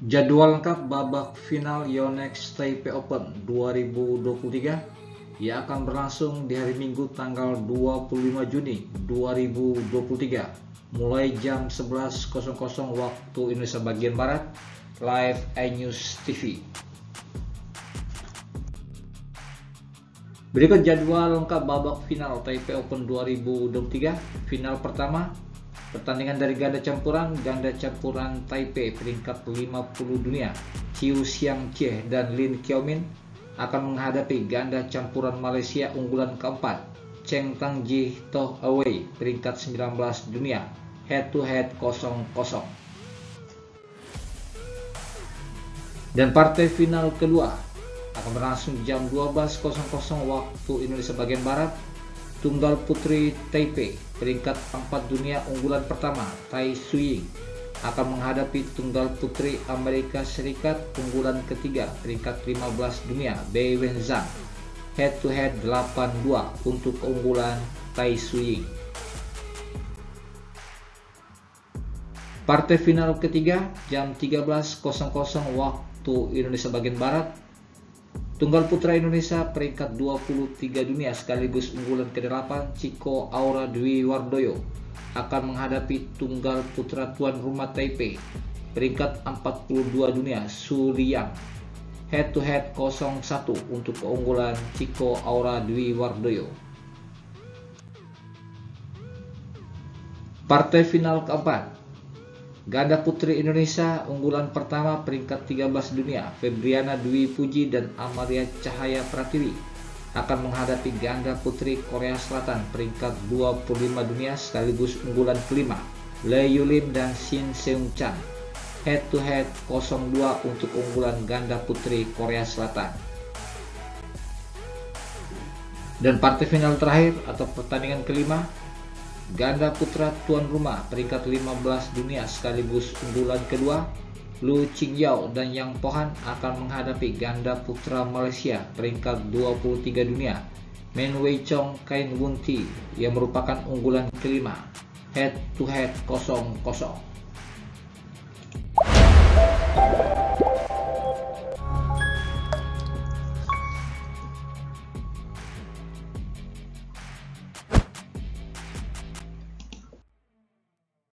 Jadwal lengkap babak final Yonex Taipei Open 2023 yang akan berlangsung di hari Minggu tanggal 25 Juni 2023 mulai jam 11.00 waktu Indonesia bagian Barat, live INEWS TV. Berikut jadwal lengkap babak final Taipei Open 2023. Final pertama, pertandingan dari ganda campuran Taipei peringkat 50 dunia Chiu Xiang Chee dan Lin Kiomin akan menghadapi ganda campuran Malaysia unggulan keempat Cheng Tang Ji Toh Away peringkat 19 dunia head to head 0-0. Dan partai final kedua akan berlangsung jam 12.00 waktu Indonesia bagian Barat. Tunggal putri Taipei peringkat 4 dunia unggulan pertama Tai Suying akan menghadapi tunggal putri Amerika Serikat unggulan ketiga peringkat 15 dunia Bei Wen Zhang head to head 8-2 untuk keunggulan Tai Suying. Partai final ketiga jam 13.00 waktu Indonesia bagian Barat. Tunggal putra Indonesia peringkat 23 dunia sekaligus unggulan ke-8 Chico Aura Dwi Wardoyo akan menghadapi tunggal putra tuan rumah Taipei peringkat 42 dunia Suriyang head to head 0-1 untuk keunggulan Chico Aura Dwi Wardoyo. Partai final keempat, ganda putri Indonesia unggulan pertama peringkat 13 dunia Febriana Dwi Puji dan Amalia Cahaya Pratiwi akan menghadapi ganda putri Korea Selatan peringkat 25 dunia sekaligus unggulan kelima Lee Yulim dan Shin Seung Chan head to head 0-2 untuk unggulan ganda putri Korea Selatan. Dan partai final terakhir atau pertandingan kelima, ganda putra tuan rumah peringkat 15 dunia sekaligus unggulan kedua Lu Ching Yao dan Yang Pohan akan menghadapi ganda putra Malaysia peringkat 23 dunia Men Wei Chong Kain Wun Ti yang merupakan unggulan kelima head to head 0-0.